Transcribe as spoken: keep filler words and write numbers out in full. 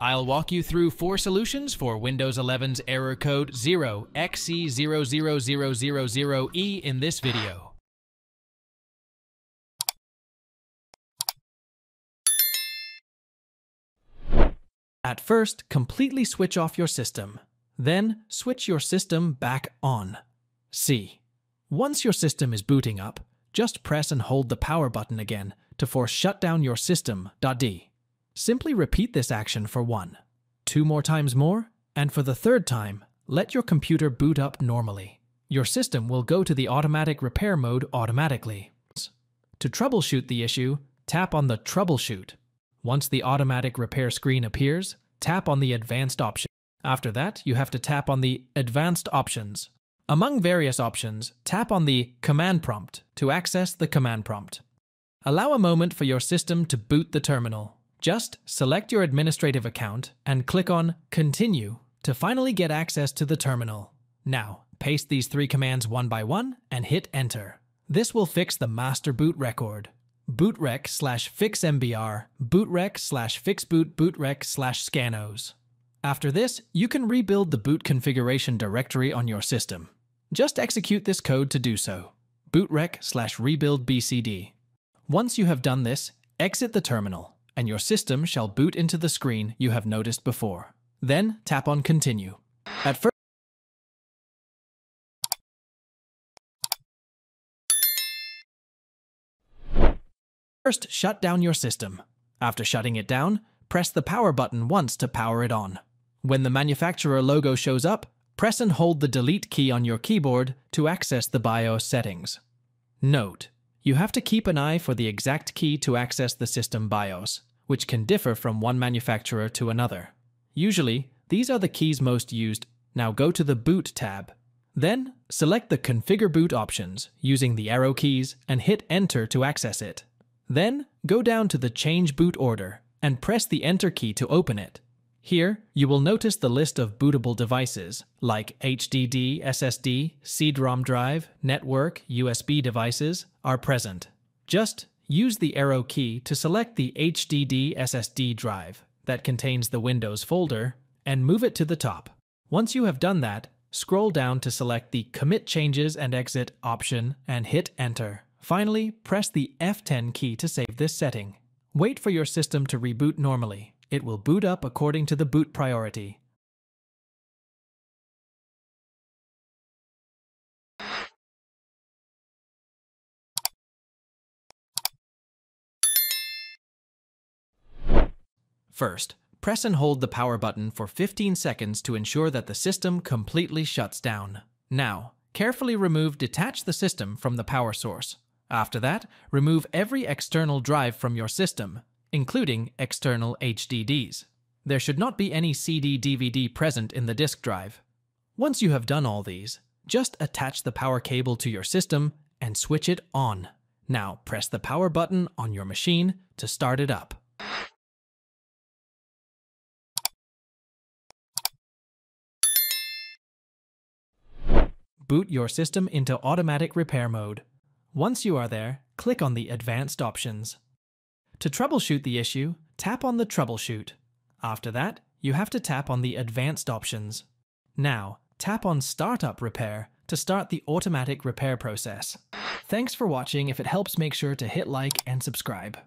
I'll walk you through four solutions for Windows eleven's error code zero x c zero zero zero zero zero e in this video. At first, completely switch off your system. Then, switch your system back on. C. Once your system is booting up, just press and hold the power button again to force shut down your system. D. Simply repeat this action for one, two more times more, and for the third time, let your computer boot up normally. Your system will go to the automatic repair mode automatically. To troubleshoot the issue, tap on the Troubleshoot. Once the automatic repair screen appears, tap on the Advanced option. After that, you have to tap on the Advanced options. Among various options, tap on the Command Prompt to access the command prompt. Allow a moment for your system to boot the terminal. Just select your administrative account and click on Continue to finally get access to the terminal. Now, paste these three commands one by one and hit Enter. This will fix the master boot record. bootrec slash fixmbr, bootrec slash fixboot, bootrec slash scanos. After this, you can rebuild the boot configuration directory on your system. Just execute this code to do so. Bootrec slash rebuildbcd. Once you have done this, exit the terminal, and your system shall boot into the screen you have noticed before. Then tap on Continue. At first, First, shut down your system. After shutting it down, press the power button once to power it on. When the manufacturer logo shows up, press and hold the delete key on your keyboard to access the BIOS settings. Note: you have to keep an eye for the exact key to access the system BIOS, which can differ from one manufacturer to another. Usually, these are the keys most used. Now go to the Boot tab. Then, select the Configure Boot options using the arrow keys and hit Enter to access it. Then, go down to the Change Boot Order and press the Enter key to open it. Here, you will notice the list of bootable devices, like H D D, S S D, C D ROM drive, network, U S B devices, are present. Just use the arrow key to select the H D D S S D drive that contains the Windows folder and move it to the top. Once you have done that, scroll down to select the Commit Changes and Exit option and hit Enter. Finally, press the F ten key to save this setting. Wait for your system to reboot normally. It will boot up according to the boot priority. First, press and hold the power button for fifteen seconds to ensure that the system completely shuts down. Now, carefully remove detach the system from the power source. After that, remove every external drive from your system, including external H D Ds. There should not be any C D D V D present in the disk drive. Once you have done all these, just attach the power cable to your system and switch it on. Now press the power button on your machine to start it up. Boot your system into automatic repair mode. Once you are there, click on the Advanced options. To troubleshoot the issue, tap on the Troubleshoot. After that, you have to tap on the Advanced options. Now, tap on Startup Repair to start the automatic repair process. Thanks for watching. If it helps, make sure to hit like and subscribe.